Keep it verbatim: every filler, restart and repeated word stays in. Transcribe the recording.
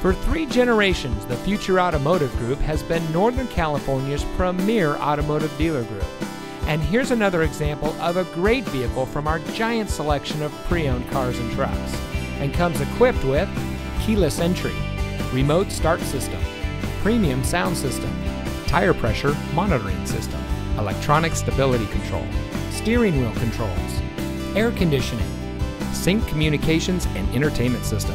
For three generations, the Future Automotive Group has been Northern California's premier automotive dealer group. And here's another example of a great vehicle from our giant selection of pre-owned cars and trucks, and comes equipped with keyless entry, remote start system, premium sound system, tire pressure monitoring system, electronic stability control, steering wheel controls, air conditioning, sync communications and entertainment system,